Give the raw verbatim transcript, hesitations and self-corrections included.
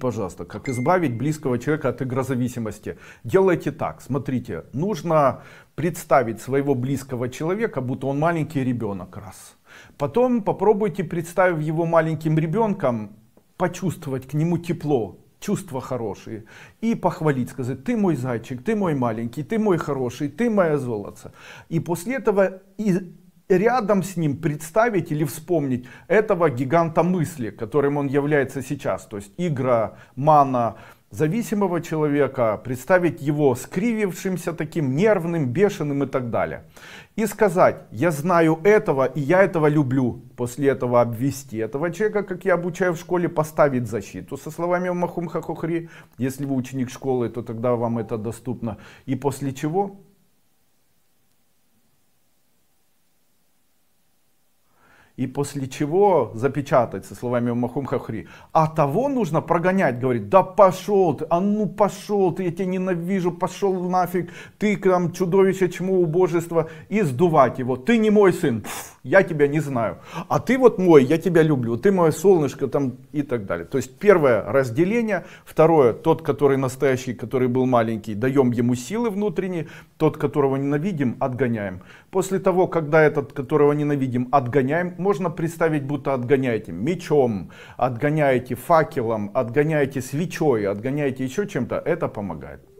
Пожалуйста, как избавить близкого человека от игрозависимости. Делайте так, смотрите, нужно представить своего близкого человека, будто он маленький ребенок, раз. Потом попробуйте, представив его маленьким ребенком, почувствовать к нему тепло, чувства хорошие, и похвалить, сказать: ты мой зайчик, ты мой маленький, ты мой хороший, ты моя золотце. И после этого и рядом с ним представить или вспомнить этого гиганта мысли, которым он является сейчас, то есть игромана, зависимого человека, представить его скривившимся, таким нервным, бешеным и так далее. И сказать: я знаю этого и я этого люблю. После этого обвести этого человека, как я обучаю в школе, поставить защиту со словами «Махум хахохри». Если вы ученик школы, то тогда вам это доступно. И после чего И после чего запечатать со словами «Махум хахри». А того нужно прогонять, говорит: да пошел ты, а ну пошел ты, я тебя ненавижу, пошел нафиг, ты там чудовище, чмо, убожество. И сдувать его: ты не мой сын, пфф, я тебя не знаю. А ты вот мой, я тебя люблю, ты мое солнышко там и так далее. То есть первое — разделение, второе — тот, который настоящий, который был маленький, даем ему силы внутренние, тот, которого ненавидим, отгоняем. После того, когда этот, которого ненавидим, отгоняем, можно представить, будто отгоняете мечом, отгоняете факелом, отгоняете свечой, отгоняете еще чем-то. Это помогает.